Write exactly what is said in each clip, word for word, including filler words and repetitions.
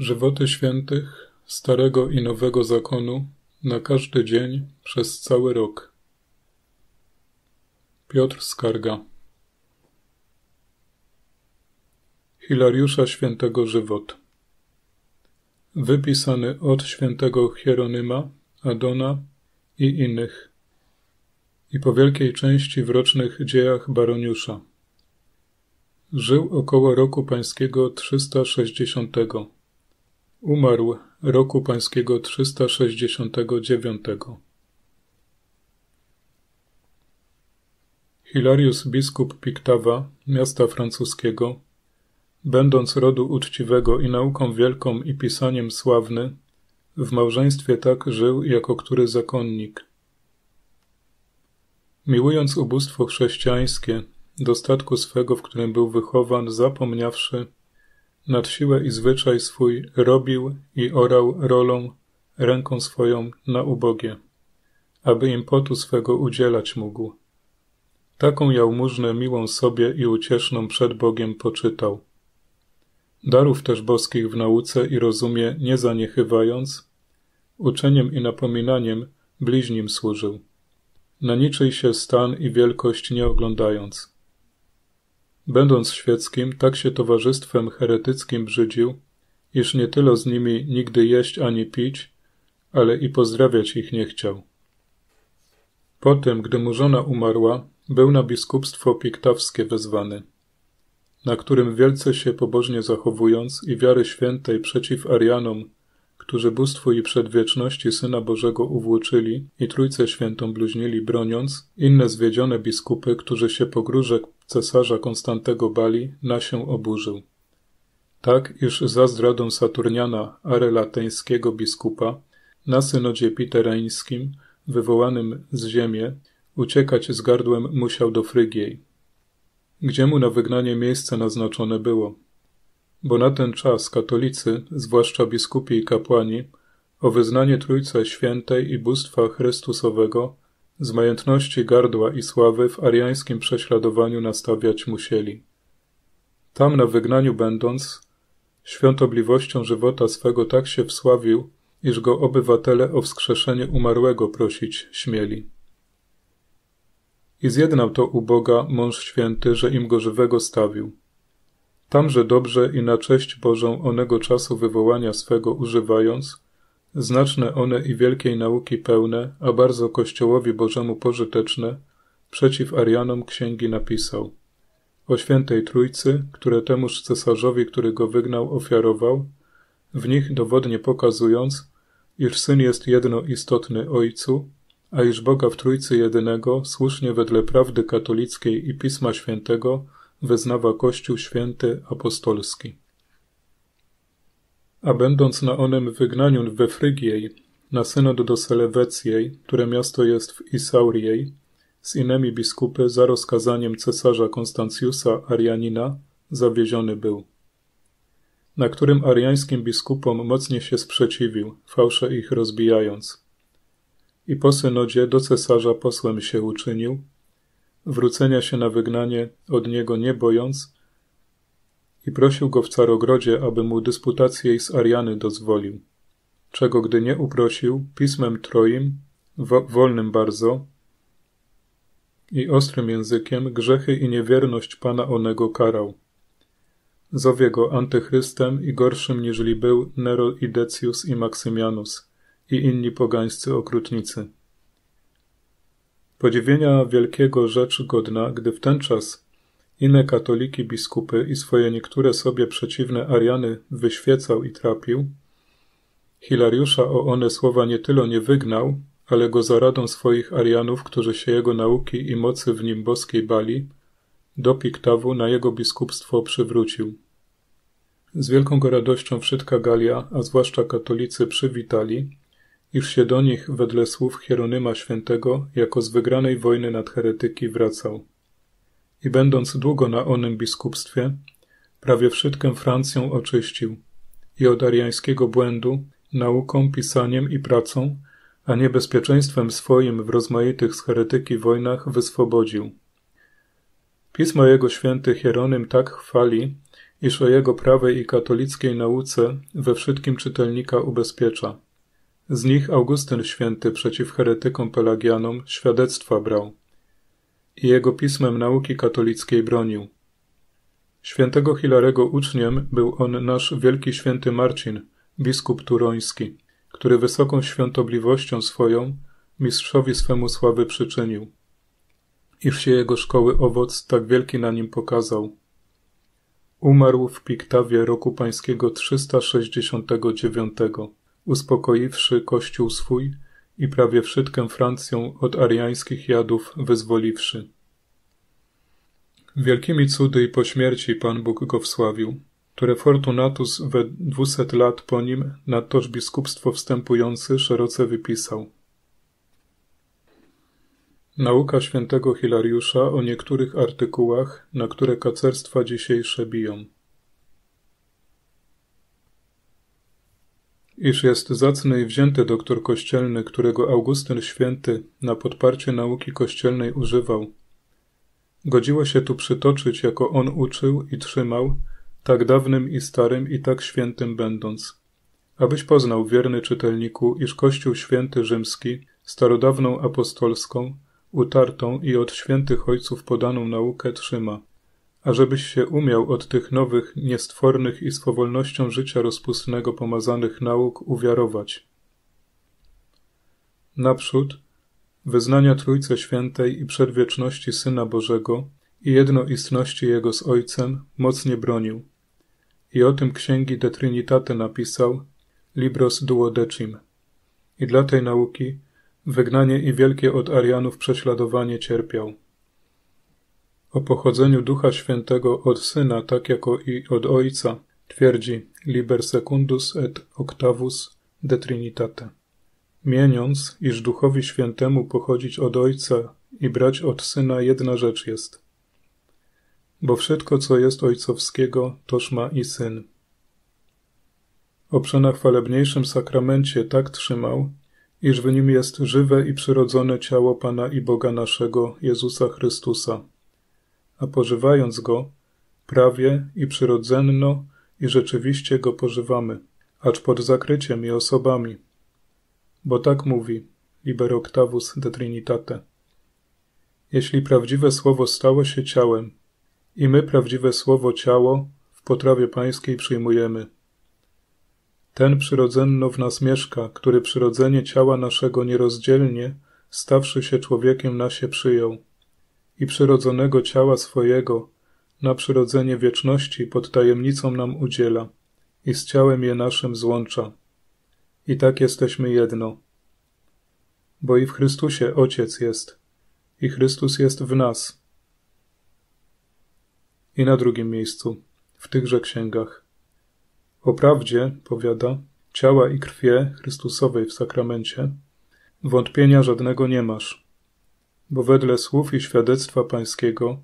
Żywoty świętych Starego i Nowego Zakonu na każdy dzień przez cały rok. Piotr Skarga. Hilariusza świętego żywot. Wypisany od świętego Hieronima, Adona i innych i po wielkiej części w rocznych dziejach Baroniusza. Żył około roku pańskiego trzysta sześćdziesiątego. Umarł roku pańskiego trzysta sześćdziesiątego dziewiątego. Hilarius, biskup Pictawa, miasta francuskiego, będąc rodu uczciwego i nauką wielką i pisaniem sławny, w małżeństwie tak żył jako który zakonnik. Miłując ubóstwo chrześcijańskie, do statku swego, w którym był wychowan, zapomniawszy, nad siłę i zwyczaj swój robił i orał rolą, ręką swoją na ubogie, aby im potu swego udzielać mógł. Taką jałmużnę miłą sobie i ucieszną przed Bogiem poczytał. Darów też boskich w nauce i rozumie nie zaniechywając, uczeniem i napominaniem bliźnim służył, na niczyj się stan i wielkość nie oglądając. Będąc świeckim, tak się towarzystwem heretyckim brzydził, iż nie tyle z nimi nigdy jeść ani pić, ale i pozdrawiać ich nie chciał. Po tym, gdy mu żona umarła, był na biskupstwo piktawskie wezwany, na którym wielce się pobożnie zachowując i wiary świętej przeciw Arianom, którzy bóstwu i przedwieczności Syna Bożego uwłóczyli i Trójcę Świętą bluźnili broniąc, inne zwiedzione biskupy, którzy się pogróżek cesarza Konstantego bali, na się oburzył. Tak, iż za zdradą Saturniana, arelateńskiego biskupa, na synodzie pitereńskim, wywołanym z ziemię, uciekać z gardłem musiał do Frygiej, gdzie mu na wygnanie miejsce naznaczone było. Bo na ten czas katolicy, zwłaszcza biskupi i kapłani, o wyznanie Trójcy Świętej i Bóstwa Chrystusowego z majątności gardła i sławy w ariańskim prześladowaniu nastawiać musieli. Tam na wygnaniu będąc, świątobliwością żywota swego tak się wsławił, iż go obywatele o wskrzeszenie umarłego prosić śmieli. I zjednał to u Boga mąż święty, że im go żywego stawił. Tamże dobrze i na cześć Bożą onego czasu wywołania swego używając, znaczne one i wielkiej nauki pełne, a bardzo Kościołowi Bożemu pożyteczne, przeciw Arianom księgi napisał. O świętej Trójcy, które temuż cesarzowi, który go wygnał, ofiarował, w nich dowodnie pokazując, iż Syn jest jednoistotny Ojcu, a iż Boga w Trójcy jedynego, słusznie wedle prawdy katolickiej i Pisma Świętego, wyznawa Kościół Święty Apostolski. A będąc na onym wygnaniu we Frygiej, na synod do Selewecjej, które miasto jest w Isauriej, z innymi biskupy za rozkazaniem cesarza Konstancjusa Arianina zawieziony był, na którym ariańskim biskupom mocnie się sprzeciwił, fałsze ich rozbijając. I po synodzie do cesarza posłem się uczynił, wrócenia się na wygnanie od niego nie bojąc i prosił go w Carogrodzie, aby mu dysputację z Ariany dozwolił, czego gdy nie uprosił, pismem troim, wo wolnym bardzo i ostrym językiem, grzechy i niewierność Pana onego karał. Zowie go antychrystem i gorszym niżeli był Nero i Decius i Maksymianus i inni pogańscy okrutnicy. Podziwienia wielkiego rzecz godna, gdy w ten czas inne katoliki biskupy i swoje niektóre sobie przeciwne Ariany wyświecał i trapił, Hilariusza o one słowa nie tyle nie wygnał, ale go za radą swoich Arianów, którzy się jego nauki i mocy w nim boskiej bali, do Pictawu na jego biskupstwo przywrócił. Z wielką go radością wszystka Galia, a zwłaszcza katolicy przywitali, iż się do nich wedle słów Hieronyma Świętego jako z wygranej wojny nad heretyki wracał. I będąc długo na onym biskupstwie, prawie wszystkę Francją oczyścił i od ariańskiego błędu, nauką, pisaniem i pracą, a niebezpieczeństwem swoim w rozmaitych z heretyki wojnach wyswobodził. Pismo jego święty Hieronym tak chwali, iż o jego prawej i katolickiej nauce we wszystkim czytelnika ubezpiecza. Z nich Augustyn Święty przeciw heretykom pelagianom świadectwa brał i jego pismem nauki katolickiej bronił. Świętego Hilarego uczniem był on nasz wielki święty Marcin, biskup turoński, który wysoką świątobliwością swoją mistrzowi swemu sławy przyczynił, iż się jego szkoły owoc tak wielki na nim pokazał. Umarł w Pictawie roku pańskiego trzysta sześćdziesiątego dziewiątego, uspokoiwszy kościół swój i prawie wszystkę Francją od ariańskich jadów wyzwoliwszy. Wielkimi cudy i po śmierci Pan Bóg go wsławił, które Fortunatus we dwuset lat po nim na toż biskupstwo wstępujący szeroce wypisał. Nauka świętego Hilariusza o niektórych artykułach, na które kacerstwa dzisiejsze biją. Iż jest zacny i wzięty doktor kościelny, którego Augustyn Święty na podparcie nauki kościelnej używał, godziło się tu przytoczyć, jako on uczył i trzymał, tak dawnym i starym i tak świętym będąc. Abyś poznał, wierny czytelniku, iż Kościół Święty Rzymski, starodawną apostolską, utartą i od świętych ojców podaną naukę trzyma, a żebyś się umiał od tych nowych, niestwornych i z powolnością życia rozpustnego pomazanych nauk uwiarować. Naprzód wyznania Trójcy Świętej i przedwieczności Syna Bożego i jednoistności Jego z Ojcem mocnie bronił. I o tym księgi De Trinitate napisał Libros Duodecim. I dla tej nauki wygnanie i wielkie od Arianów prześladowanie cierpiał. O pochodzeniu Ducha Świętego od Syna, tak jako i od Ojca, twierdzi Liber Secundus et Octavus De Trinitate. Mieniąc, iż Duchowi Świętemu pochodzić od Ojca i brać od Syna jedna rzecz jest. Bo wszystko, co jest ojcowskiego, toż ma i Syn. O przenachwalebniejszym sakramencie tak trzymał, iż w nim jest żywe i przyrodzone ciało Pana i Boga naszego, Jezusa Chrystusa, a pożywając go, prawie i przyrodzenno i rzeczywiście go pożywamy, acz pod zakryciem i osobami. Bo tak mówi Liber Octavus de Trinitate. Jeśli prawdziwe słowo stało się ciałem i my prawdziwe słowo ciało w potrawie pańskiej przyjmujemy. Ten przyrodzenno w nas mieszka, który przyrodzenie ciała naszego nierozdzielnie, stawszy się człowiekiem, nasie przyjął i przyrodzonego ciała swojego na przyrodzenie wieczności pod tajemnicą nam udziela i z ciałem je naszym złącza. I tak jesteśmy jedno. Bo i w Chrystusie Ojciec jest, i Chrystus jest w nas. I na drugim miejscu, w tychże księgach. O prawdzie, powiada, ciała i krwie Chrystusowej w sakramencie, wątpienia żadnego nie masz. Bo wedle słów i świadectwa pańskiego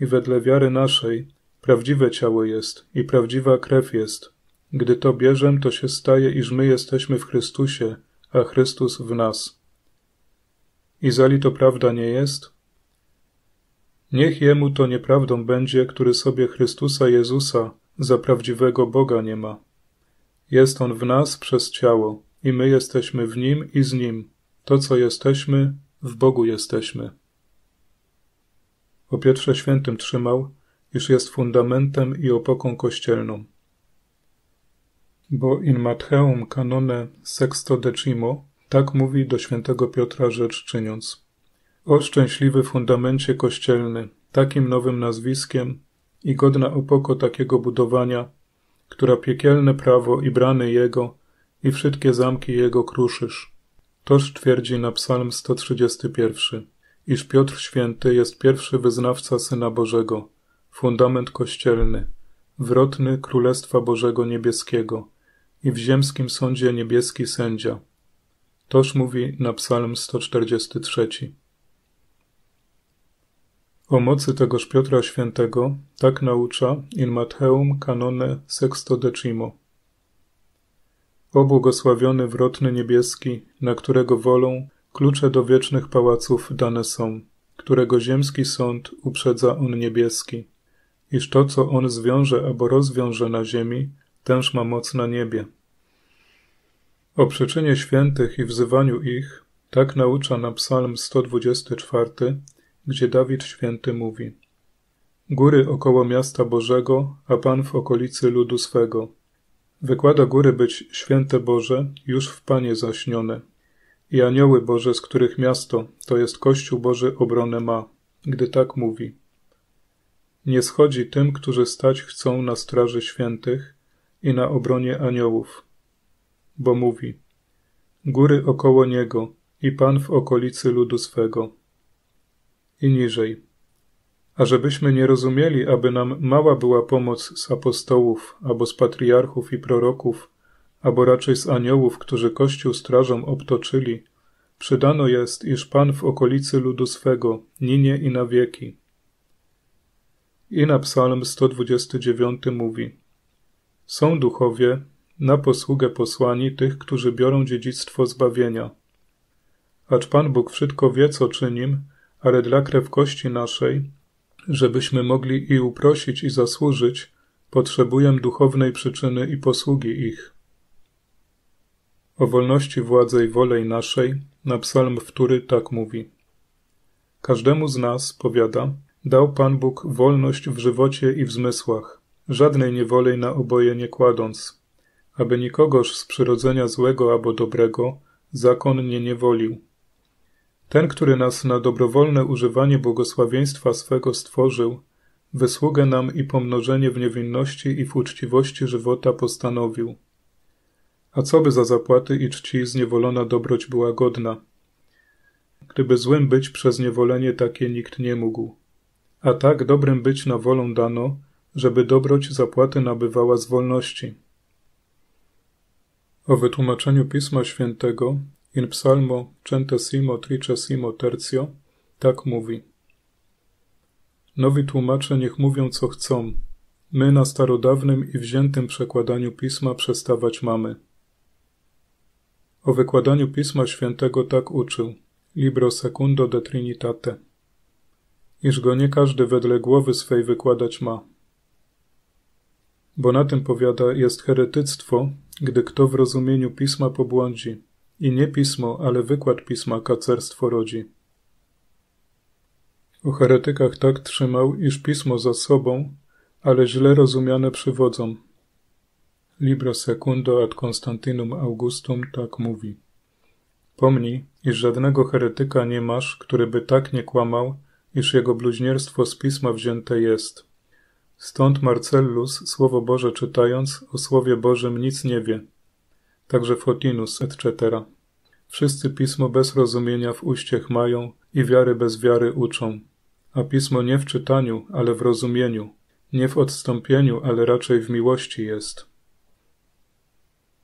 i wedle wiary naszej prawdziwe ciało jest i prawdziwa krew jest. Gdy to bierzem, to się staje, iż my jesteśmy w Chrystusie, a Chrystus w nas. I zali to prawda nie jest? Niech jemu to nieprawdą będzie, który sobie Chrystusa Jezusa za prawdziwego Boga nie ma. Jest on w nas przez ciało i my jesteśmy w nim i z nim. To, co jesteśmy, w Bogu jesteśmy. O Piotrze Świętym trzymał, iż jest fundamentem i opoką kościelną. Bo in Mattheum canone sexto decimo tak mówi do świętego Piotra rzecz czyniąc. O szczęśliwy fundamencie kościelny, takim nowym nazwiskiem i godna opoko takiego budowania, która piekielne prawo i brany jego i wszystkie zamki jego kruszysz. Toż twierdzi na psalm sto trzydziesty pierwszy, iż Piotr Święty jest pierwszy wyznawca Syna Bożego, fundament kościelny, wrotny Królestwa Bożego Niebieskiego, i w ziemskim sądzie niebieski sędzia. Toż mówi na psalm sto czterdziesty trzeci. O mocy tegoż Piotra Świętego tak naucza in Mattheum canone sexto decimo. O błogosławiony wrotny niebieski, na którego wolą klucze do wiecznych pałaców dane są, którego ziemski sąd uprzedza on niebieski, iż to, co on zwiąże albo rozwiąże na ziemi, tęż ma moc na niebie. O przyczynie świętych i wzywaniu ich tak naucza na psalm sto dwudziesty czwarty, gdzie Dawid święty mówi: Góry około miasta Bożego, a Pan w okolicy ludu swego. Wykłada góry być święte Boże, już w Panie zaśnione. I anioły Boże, z których miasto, to jest Kościół Boży, obronę ma, gdy tak mówi. Nie schodzi tym, którzy stać chcą na straży świętych i na obronie aniołów. Bo mówi: Góry około niego i Pan w okolicy ludu swego. I niżej: A żebyśmy nie rozumieli, aby nam mała była pomoc z apostołów, albo z patriarchów i proroków, albo raczej z aniołów, którzy Kościół strażą obtoczyli, przydano jest, iż Pan w okolicy ludu swego ninie i na wieki. I na psalm sto dwudziesty dziewiąty mówi: Są duchowie na posługę posłani tych, którzy biorą dziedzictwo zbawienia. Acz Pan Bóg wszystko wie, co czynim, ale dla krewkości naszej, żebyśmy mogli i uprosić, i zasłużyć, potrzebuję duchownej przyczyny i posługi ich. O wolności władzy i wolej naszej na psalm wtóry tak mówi: Każdemu z nas, powiada, dał Pan Bóg wolność w żywocie i w zmysłach, żadnej niewolej na oboje nie kładąc, aby nikogoż z przyrodzenia złego albo dobrego zakon nie niewolił. Ten, który nas na dobrowolne używanie błogosławieństwa swego stworzył, wysługę nam i pomnożenie w niewinności i w uczciwości żywota postanowił. A co by za zapłaty i czci zniewolona dobroć była godna? Gdyby złym być przez niewolenie takie nikt nie mógł. A tak dobrym być na wolą dano, żeby dobroć zapłaty nabywała z wolności. O wytłumaczeniu Pisma Świętego in psalmo centesimo tricesimo tertio tak mówi: Nowi tłumacze niech mówią, co chcą. My na starodawnym i wziętym przekładaniu Pisma przestawać mamy. O wykładaniu Pisma Świętego tak uczył Libros Secundo de Trinitate, iż go nie każdy wedle głowy swej wykładać ma. Bo na tym, powiada, jest heretyctwo, gdy kto w rozumieniu Pisma pobłądzi, i nie Pismo, ale wykład Pisma kacerstwo rodzi. O heretykach tak trzymał, iż Pismo za sobą, ale źle rozumiane przywodzą. Libro Secundo ad Konstantinum Augustum tak mówi: Pomnij, iż żadnego heretyka nie masz, który by tak nie kłamał, iż jego bluźnierstwo z Pisma wzięte jest. Stąd Marcellus, Słowo Boże czytając, o Słowie Bożym nic nie wie. Także Fotinus, et cetera. Wszyscy Pismo bez rozumienia w uściech mają i wiary bez wiary uczą. A Pismo nie w czytaniu, ale w rozumieniu, nie w odstąpieniu, ale raczej w miłości jest.